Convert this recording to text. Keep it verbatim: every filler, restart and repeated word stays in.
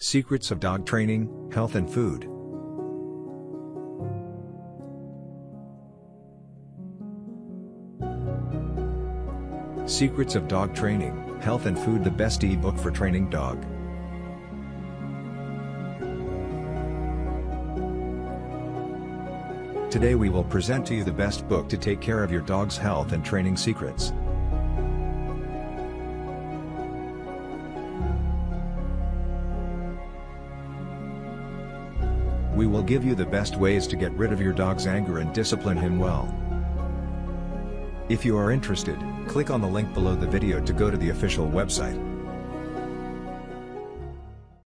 Secrets of Dog Training, Health and Food. Secrets of Dog Training, Health and Food, the best ebook for training dog. Today we will present to you the best book to take care of your dog's health and training secrets. We will give you the best ways to get rid of your dog's anger and discipline him well. If you are interested, click on the link below the video to go to the official website.